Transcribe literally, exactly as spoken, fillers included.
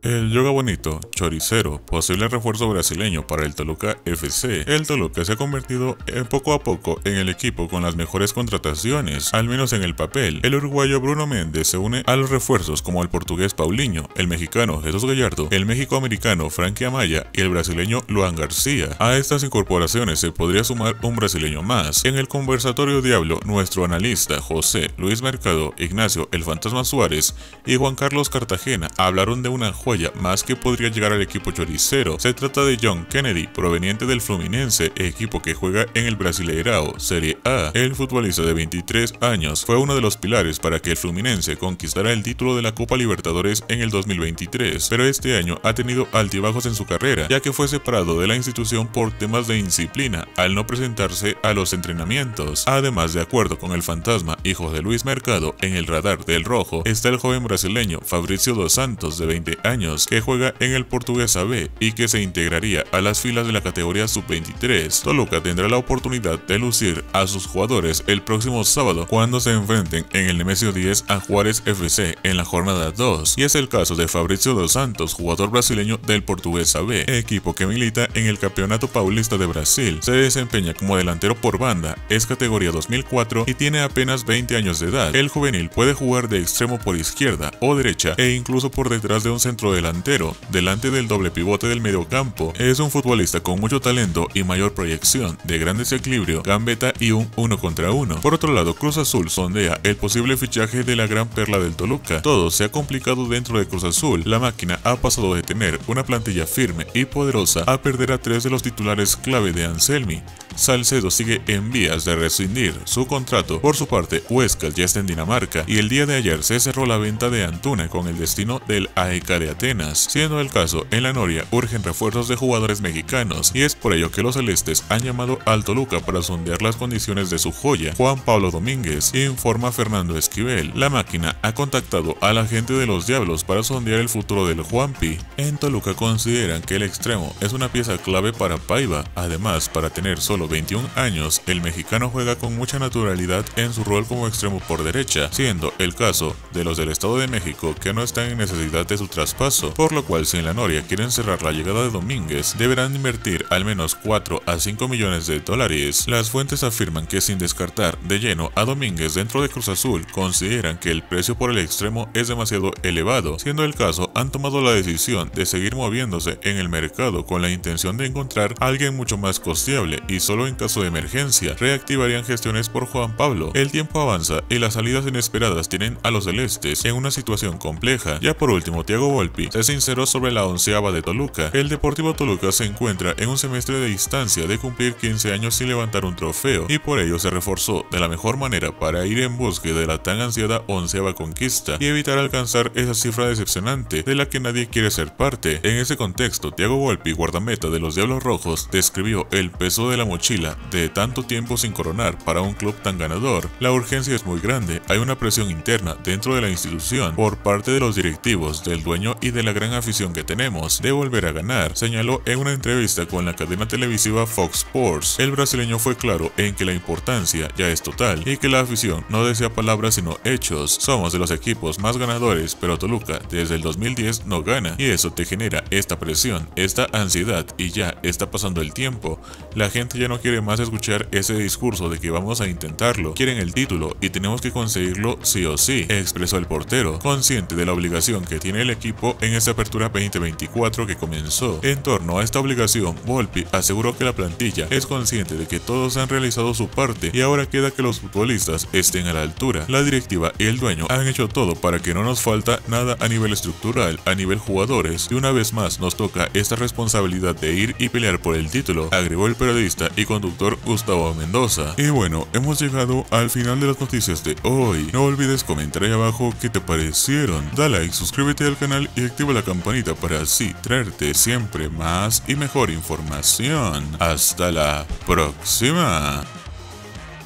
El Yoga Bonito, Choricero, posible refuerzo brasileño para el Toluca F C. El Toluca se ha convertido en poco a poco en el equipo con las mejores contrataciones, al menos en el papel. El uruguayo Bruno Méndez se une a los refuerzos como el portugués Paulinho, el mexicano Jesús Gallardo, el mexicoamericano Frankie Amaya y el brasileño Luan García. A estas incorporaciones se podría sumar un brasileño más. En el conversatorio Diablo, nuestro analista José Luis Mercado, Ignacio el Fantasma Suárez y Juan Carlos Cartagena hablaron de una más que podría llegar al equipo choricero. Se trata de John Kennedy, proveniente del Fluminense, equipo que juega en el Brasileirao Serie A. El futbolista de veintitrés años fue uno de los pilares para que el Fluminense conquistara el título de la Copa Libertadores en el dos mil veintitrés, pero este año ha tenido altibajos en su carrera, ya que fue separado de la institución por temas de indisciplina al no presentarse a los entrenamientos. Además, de acuerdo con el Fantasma y José Luis Mercado, en el radar del rojo está el joven brasileño Fabricio Dos Santos, de veinte años, que juega en el Portuguesa B y que se integraría a las filas de la categoría sub veintitrés. Toluca tendrá la oportunidad de lucir a sus jugadores el próximo sábado cuando se enfrenten en el Nemesio diez a Juárez F C en la jornada dos, y es el caso de Fabricio Dos Santos, jugador brasileño del Portuguesa B, equipo que milita en el Campeonato Paulista de Brasil. Se desempeña como delantero por banda, es categoría dos mil cuatro y tiene apenas veinte años de edad. El juvenil puede jugar de extremo por izquierda o derecha e incluso por detrás de un centro delantero, delante del doble pivote del mediocampo. Es un futbolista con mucho talento y mayor proyección, de gran desequilibrio, gambeta y un uno contra uno. Por otro lado, Cruz Azul sondea el posible fichaje de la gran perla del Toluca. Todo se ha complicado dentro de Cruz Azul. La máquina ha pasado de tener una plantilla firme y poderosa a perder a tres de los titulares clave de Anselmi. Salcedo sigue en vías de rescindir su contrato. Por su parte, Huesca ya está en Dinamarca y el día de ayer se cerró la venta de Antuna con el destino del A E K de Atenas. Siendo el caso, en la Noria urgen refuerzos de jugadores mexicanos y es por ello que los celestes han llamado al Toluca para sondear las condiciones de su joya. Juan Pablo Domínguez, informa Fernando Esquivel. La máquina ha contactado a la gente de los Diablos para sondear el futuro del Juanpi. En Toluca consideran que el extremo es una pieza clave para Paiva. Además, para tener solo veintiún años, el mexicano juega con mucha naturalidad en su rol como extremo por derecha, siendo el caso de los del Estado de México que no están en necesidad de su traspaso, por lo cual si en la Noria quieren cerrar la llegada de Domínguez, deberán invertir al menos cuatro a cinco millones de dólares. Las fuentes afirman que sin descartar de lleno a Domínguez dentro de Cruz Azul, consideran que el precio por el extremo es demasiado elevado. Siendo el caso, han tomado la decisión de seguir moviéndose en el mercado con la intención de encontrar a alguien mucho más costeable y solo en caso de emergencia reactivarían gestiones por Juan Pablo. El tiempo avanza y las salidas inesperadas tienen a los celestes en una situación compleja. Ya por último, Tiago Volpi se sinceró sobre la onceava de Toluca. El Deportivo Toluca se encuentra en un semestre de distancia de cumplir quince años sin levantar un trofeo y por ello se reforzó de la mejor manera para ir en busca de la tan ansiada onceava conquista y evitar alcanzar esa cifra decepcionante de la que nadie quiere ser parte. En ese contexto, Tiago Volpi, guardameta de los Diablos Rojos, describió el peso de la mochila de tanto tiempo sin coronar para un club tan ganador. La urgencia es muy grande, hay una presión interna dentro de la institución por parte de los directivos, del dueño y de la gran afición que tenemos de volver a ganar, señaló en una entrevista con la cadena televisiva Fox Sports. El brasileño fue claro en que la importancia ya es total y que la afición no desea palabras sino hechos. Somos de los equipos más ganadores, pero Toluca desde el dos mil diez no gana y eso te genera esta presión, esta ansiedad y ya está pasando el tiempo. La gente ya no quiere más escuchar ese discurso de que vamos a intentarlo, quieren el título y tenemos que conseguirlo sí o sí, expresó el portero, consciente de la obligación que tiene el equipo en esta apertura veinte veinticuatro que comenzó. En torno a esta obligación, Volpi aseguró que la plantilla es consciente de que todos han realizado su parte y ahora queda que los futbolistas estén a la altura. La directiva y el dueño han hecho todo para que no nos falta nada a nivel estructural, a nivel jugadores, y una vez más nos toca esta responsabilidad de ir y pelear por el título, agregó el periodista y conductor Gustavo Mendoza. Y bueno, hemos llegado al final de las noticias de hoy. No olvides comentar ahí abajo qué te parecieron. Da like, suscríbete al canal y activa la campanita para así traerte siempre más y mejor información. Hasta la próxima.